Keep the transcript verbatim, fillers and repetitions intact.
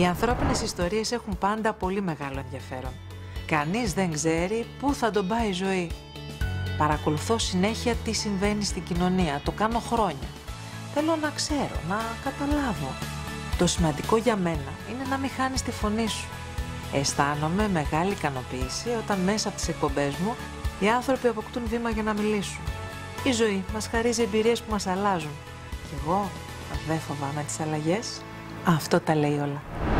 Οι ανθρώπινες ιστορίες έχουν πάντα πολύ μεγάλο ενδιαφέρον. Κανείς δεν ξέρει πού θα τον πάει η ζωή. Παρακολουθώ συνέχεια τι συμβαίνει στην κοινωνία, το κάνω χρόνια. Θέλω να ξέρω, να καταλάβω. Το σημαντικό για μένα είναι να μην χάνεις τη φωνή σου. Αισθάνομαι μεγάλη ικανοποίηση όταν μέσα από τις εκπομπές μου οι άνθρωποι αποκτούν βήμα για να μιλήσουν. Η ζωή μας χαρίζει εμπειρίες που μας αλλάζουν. Κι εγώ δεν φοβάμαι τις αλλαγές. Αυτό τα λέει όλα.